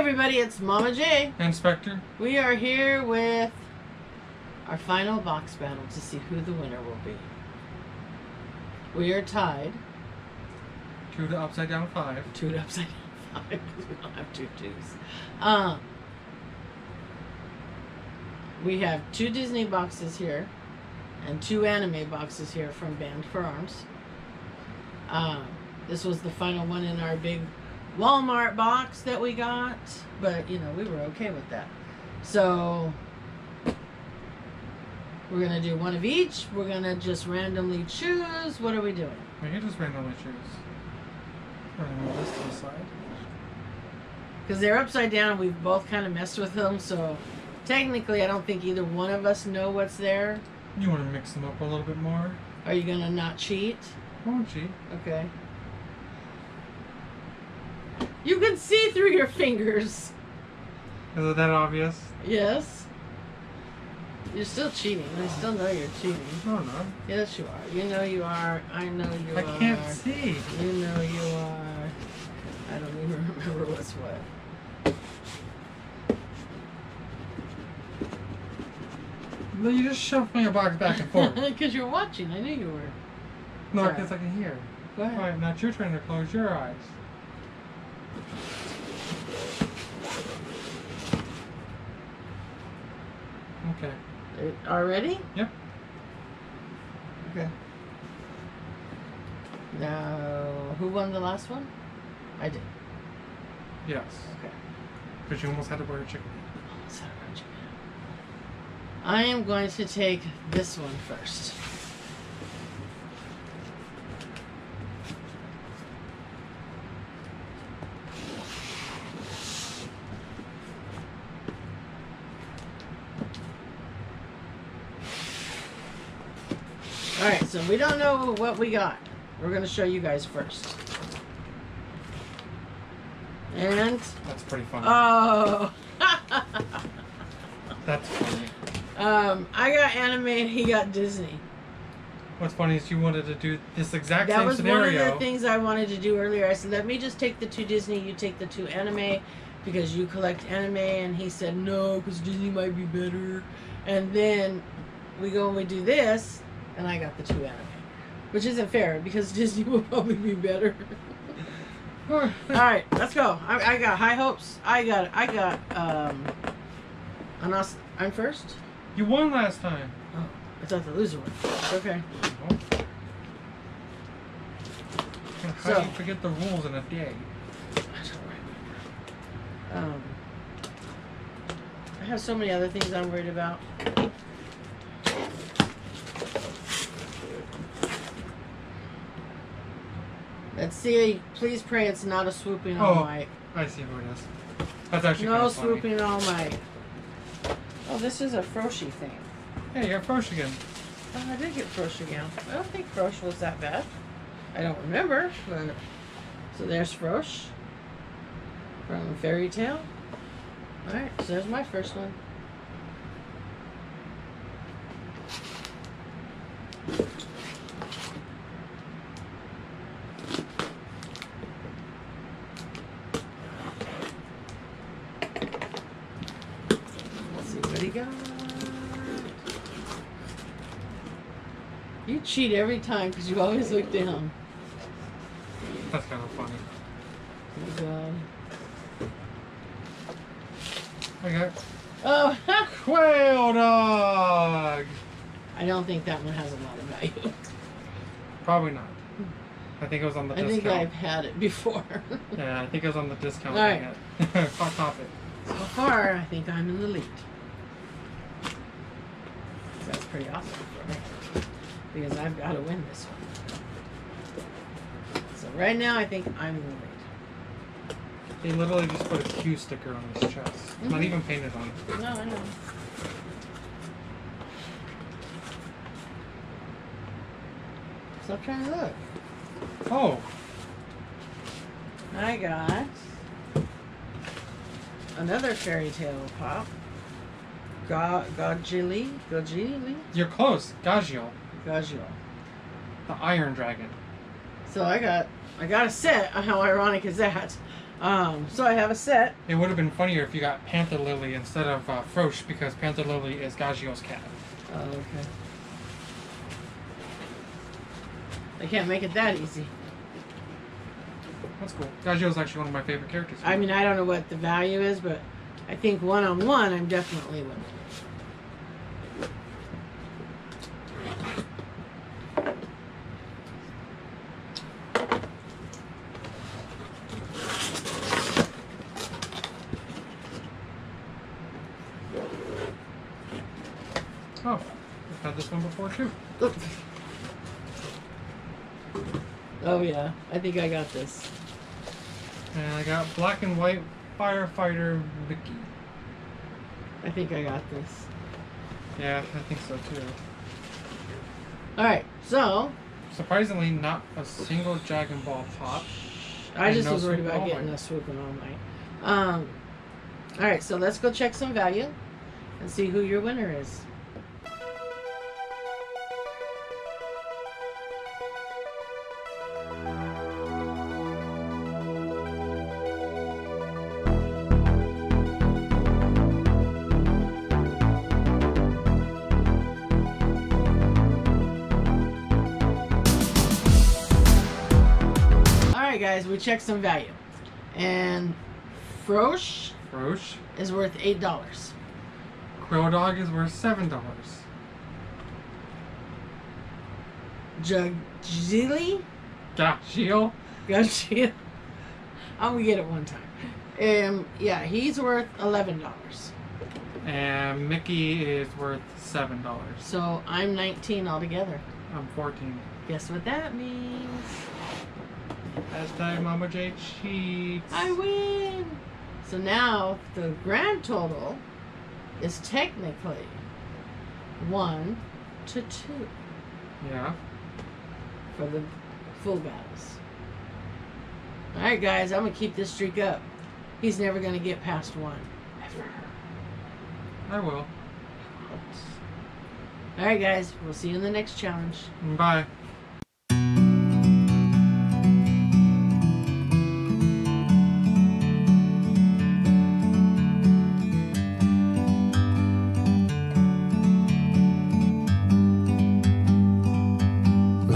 everybody, it's Mama J and Spectre. We are here with our final box battle to see who the winner will be. We are tied. 2 to upside down 5. 2 to upside down 5 because we don't have 2 twos. We have 2 Disney boxes here and 2 anime boxes here from Band for Arms. This was the final one in our big Walmart box that we got, but you know, we were okay with that. So we're gonna do one of each. We're gonna just randomly choose. What are we doing? We can just randomly choose. We're gonna move this to the side because they're upside down and we've both kind of messed with them, so technically I don't think either one of us know what's there. You want to mix them up a little bit more? Are you gonna not cheat? I won't cheat. Okay. You can see through your fingers. Is it that obvious? Yes. You're still cheating. I still know you're cheating. I don't know. Yes, you are. You know you are. I know you are. I can't see. You know you are. I don't even remember what's what. No, you just shoved my box back and forth. Because you're watching. I knew you were. No, because I can hear. Go ahead. All right, now it's your turn to close your eyes. Okay. Already? Yep. Okay. Now, who won the last one? I did. Yes. Okay. But you almost had to wear a chicken. Almost had to wear a chicken. I am going to take this one first. Alright, so we don't know what we got. We're going to show you guys first. And... that's pretty funny. Oh! That's funny. I got anime and he got Disney. What's funny is you wanted to do this exact same scenario. That was one of the things I wanted to do earlier. I said, let me just take the 2 Disney, you take the 2 anime, because you collect anime. And he said, no, because Disney might be better. And then we go and we do this. And I got the 2 anime, which isn't fair because Disney will probably be better. All right, let's go. I got high hopes. I'm first. You won last time. Oh, I thought the loser won. Okay. How do you forget the rules in a day? I don't remember. I have so many other things I'm worried about. Let's see. Please pray it's not a swooping All Might. I see who it is. That's actually no swooping funny. All Might. Oh, this is a Frosch thing. Hey, you're Frosch again. Oh, I did get Frosch again. I don't think Frosch was that bad. I don't remember. But... so there's Frosch from Fairy Tail. All right, so there's my first one. You cheat every time because you always look down. That's kind of funny. Oh God. I got. Oh, quail dog. I don't think that one has a lot of value. Probably not. I think it was on the discount. I think I've had it before. Yeah, I think it was on the discount. All right. Hot topic. So far, I think I'm in the lead. That's pretty awesome for me, because I've got to win this one. So right now I think I'm in the lead. They literally just put a Q sticker on his chest. Mm-hmm. Not even painted on it. No, I know. Stop trying to look. Oh. I got another Fairy Tail pop. Gajeel? Gajeel? You're close. Gajeel. Gajeel. The Iron Dragon. So I got a set. How ironic is that? So I have a set. It would have been funnier if you got Panther Lily instead of Frosch, because Panther Lily is Gajeel's cat. Oh, okay. They can't make it that easy. That's cool. Gajeel's actually one of my favorite characters. I mean, I don't know what the value is, but I think one-on-one, I'm definitely winning. Oh, I've had this one before too. Oh yeah, I think I got this. And I got black and white firefighter Mickey. I think I got this. Yeah, I think so too. Alright, so... surprisingly, not a single Dragon Ball pop. I just was worried about getting a swoop and All Might. Alright, so let's go check some value and see who your winner is. Guys, we checked some value, and Frosch is worth $8. Crow Dog is worth $7. Gajeel. I'm gonna get it one time. Yeah, he's worth $11. And Mickey is worth $7. So I'm 19 altogether. I'm 14. Guess what that means? Hashtag Mama J cheats. I win! So now the grand total is technically 1 to 2. Yeah. For the full battles. Alright guys, I'm going to keep this streak up. He's never going to get past 1. Ever. I will. Alright guys, we'll see you in the next challenge. Bye.